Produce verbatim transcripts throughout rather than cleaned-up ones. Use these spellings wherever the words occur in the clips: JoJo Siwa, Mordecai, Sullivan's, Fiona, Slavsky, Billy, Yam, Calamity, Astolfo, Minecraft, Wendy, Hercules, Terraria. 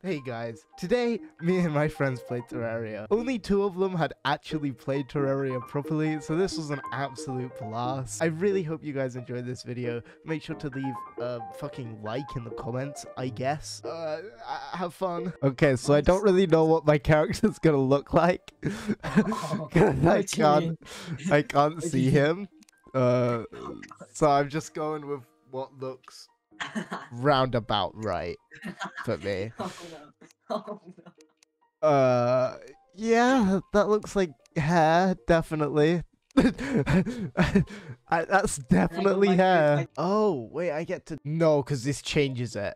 Hey guys, today me and my friends played Terraria. Only two of them had actually played Terraria properly, so this was an absolute blast. I really hope you guys enjoyed this video. Make sure to leave a fucking like in the comments, I guess. Uh, have fun. Okay, so I don't really know what my character's gonna look like. Oh, I can't, I can't see him. Uh, so I'm just going with what looks roundabout right for me. Oh no. Oh no. Uh yeah, that looks like hair, definitely. I, that's definitely hair. Like, oh wait, I get to no, because this changes it.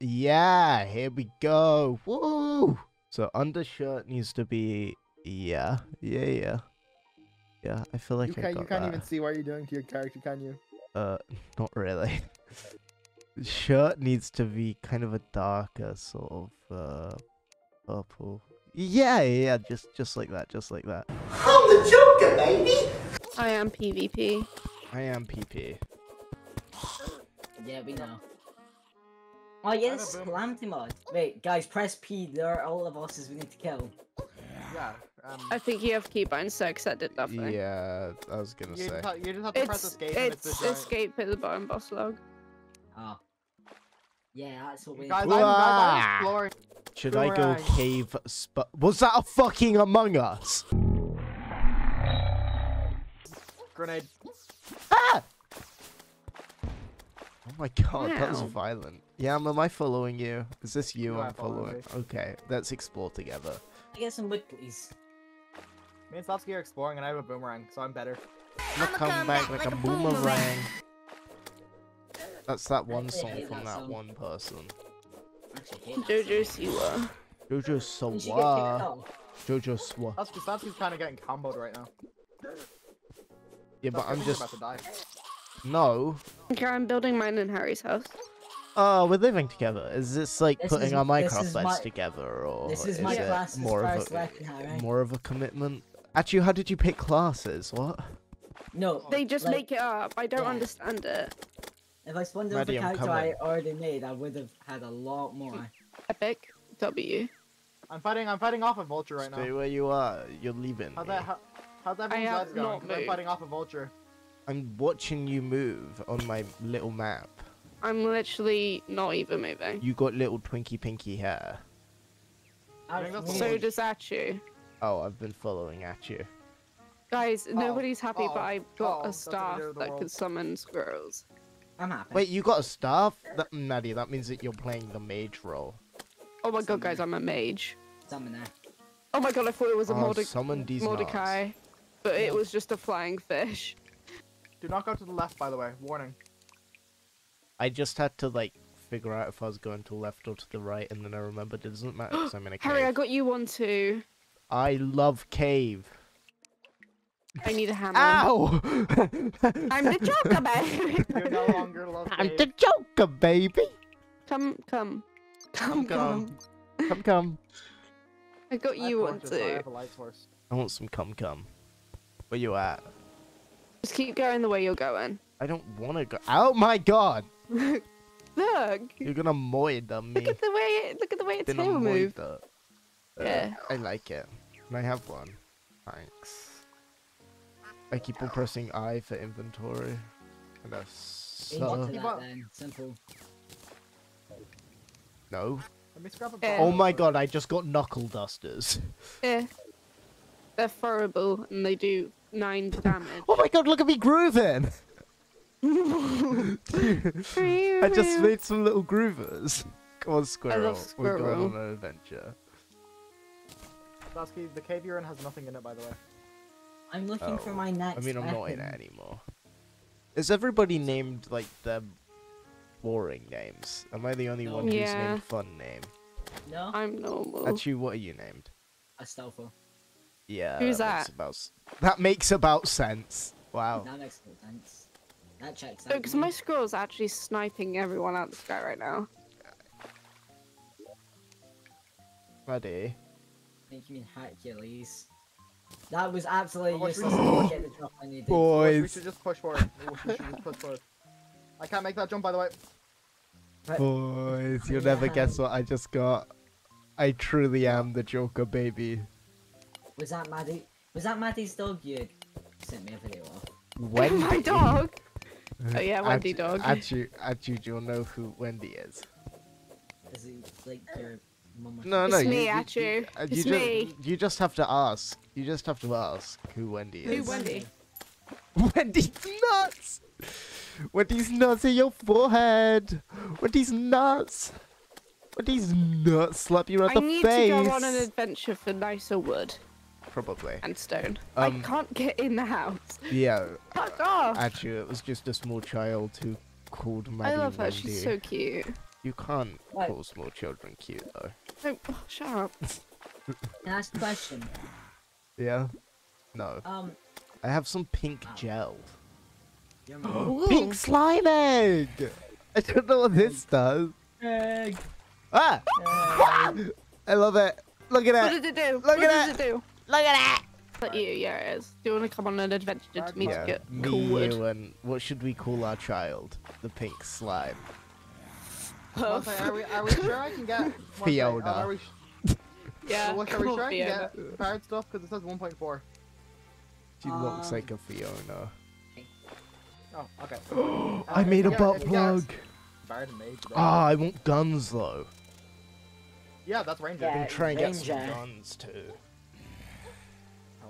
Yeah, here we go. Woo! So undershirt needs to be yeah, yeah, yeah, yeah. I feel like you, I can't, got you can't that. even see what you're doing to your character, can you? Uh, not really. Shirt needs to be kind of a darker sort of uh, purple. Yeah, yeah, just just like that, just like that. I'm the Joker, baby. I am PvP. I am P P. Yeah, we know. Oh yeah, this is Calamity mod. Wait, guys, press P. There are all the bosses we need to kill. Yeah. Um, I think you have keybind, so because that did nothing. Yeah, I was gonna you say. Just have, you just have to it's, press escape. It's, it's escape at the bottom boss log. Oh. Yeah, that's what we guys, I'm, guys, I'm exploring. Should I go cave sp- Was that a fucking Among Us? Grenade. Ah! Oh my god, wow. That was violent. Yeah, am I following you? Is this you no, I'm following? You. Okay, let's explore together. I get some wood, please. Me and Slavsky are exploring and I have a boomerang, so I'm better. I'ma come, come back, back like, like a boomerang. boomerang. That's that one song from that, that song. one person. JoJo Siwa. JoJo Siwa. JoJo Siwa. That's because that's kind of getting comboed right now. Yeah, but I'm just about to die. No. Okay, I'm building mine in Harry's house. Oh, we're living together. Is this like this putting is, our Minecraft beds my... together, or this is, is my it more of a now, right? more of a commitment? Actually, how did you pick classes? What? No, they just like, make it up. I don't yeah. understand it. If I spawned the character I already made, I would have had a lot more. Epic W. I'm fighting. I'm fighting off a vulture right Stay now. Stay where you are. You're leaving. How's that? How, how's everyone's lives going? I'm fighting off a vulture. I'm watching you move on my little map. I'm literally not even moving. You got little Twinkie Pinky hair. So does Achu. Oh, I've been following Achu. Guys, oh, nobody's happy, oh, but I got oh, a staff that could summon squirrels. I'm happy. Wait, you got a staff? That, Maddie, that means that you're playing the mage role. Oh my summon god, guys, I'm a mage. Summon that. Oh my god, I thought it was a Morde Mordecai, nuts. but it was just a flying fish. Do not go to the left, by the way. Warning. I just had to, like, figure out if I was going to the left or to the right, and then I remembered it doesn't matter because I'm in a cave. Harry, I got you one too. I love cave. I need a hammer. Ow! I'm the Joker, baby. You're no longer loved. I'm the Joker, baby. Come, come, come, come, come, come. come. I got you one too. I have a light source. I want some come, come. Where you at? Just keep going the way you're going. I don't want to go. Oh my god! Look. You're gonna moid on me. Look at the way. It, look at the way its tail moves. Uh, yeah. I like it. And I have one. Thanks. I keep on pressing I for inventory. And that's so simple. No. Let me scrap a yeah. Oh my god, I just got knuckle dusters. Yeah. They're furrowable and they do nine damage. Oh my god, look at me grooving! I just made some little groovers. Come on, squirrel. I love squirrel. We're going on an adventure. Lasky, the cave you're in has nothing in it, by the way. I'm looking oh. for my next I mean, I'm weapon. not in it anymore. Is everybody named, like, their boring names? Am I the only no. one who's yeah. named fun name? No. I'm normal. Actually, what are you named? Astolfo. Yeah. Who's that? That makes about, that makes about sense. Wow. That makes about sense. That checks out. No, because my squirrel's actually sniping everyone out of the sky right now. Ready? I think you mean Hercules. That was absolutely oh, useless. We get the drop I needed. Boys, we should just push forward. We should just push forward. I can't make that jump, by the way. Right. Boys, you'll yeah. never guess what I just got. I truly am the Joker, baby. Was that Maddie? Was that Maddie's dog you sent me a video of? Wendy. My dog. Oh yeah, Wendy at, dog. At you, at you, you'll know who Wendy is. Is it like your mama? No, no. It's you, me, at you. you, you it's just, me. You just have to ask. You just have to ask who Wendy is. Who Wendy? Wendy's nuts. Wendy's nuts in your forehead. Wendy's nuts. Wendy's nuts slap you right in the face. I need to go on an adventure for nicer wood. Probably. And stone. Um, I can't get in the house. Yeah. Fuck off. Actually, it was just a small child who called Maddie I love her. Wendy. She's so cute. You can't what? call small children cute, though. No, oh, shut up. Last question. Yeah? No. Um. I have some pink oh. gel. Pink slime egg! I don't know what this does. Egg. Ah! Egg. I love it. Look at it. What does it do? Look what at does it. it do? Look at it! But you, yeah, it is. Do you want to come on an adventure to meet yeah, get me, cool wood? You and what should we call our child? The pink slime. One thing, are, we, are we sure I can get Fiona? Thing, are we yeah, so look, are we sure Fiona. I can get pirate stuff? Because it says one point four. She um, looks like a Fiona. Oh, okay. um, I made a butt plug! Ah, oh, I want guns though. Yeah, that's Ranger. Yeah, I'm trying to get some guns too.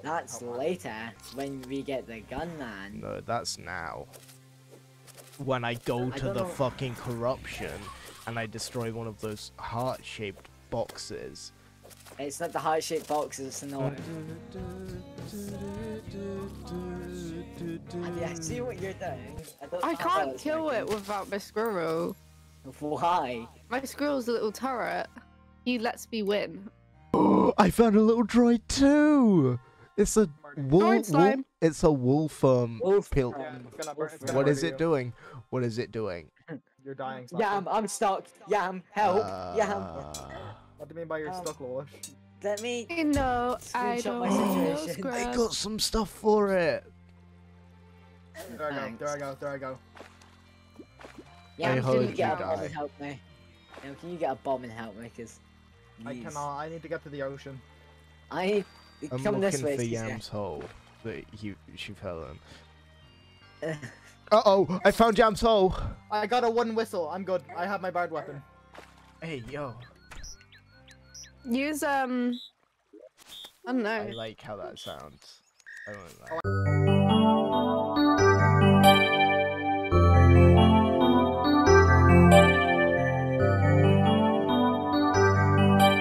That's oh, later, when we get the gun man. No, that's now. When I go I to the know. fucking corruption and I destroy one of those heart-shaped boxes. It's not the heart-shaped boxes, it's the one. I see what you're doing. I, don't I can't kill it without my squirrel. Why? My squirrel's a little turret. He lets me win. Oh, I found a little droid too! It's a wool, wool It's a wool firm. Wolf. Pill. Yeah, wolf what is it doing? What is it doing? You're dying. Slightly. Yam, I'm stuck. Yam, help. Uh... Yam. What do you mean by you're um, stuck, Lolish? Let me. You know, I don't my situation. I got some stuff for it. There I go. There I go. There I go. Yam, I can you get you a bomb and help me? Yam, can you get a bomb and help me? Cause I cannot. I need to get to the ocean. I. I'm Come looking for Yam's yeah. hole that you she fell in. Uh oh! I found Yam's hole. I got a wooden whistle. I'm good. I have my bard weapon. Hey yo. Use um. I don't know. I like how that sounds. I don't know.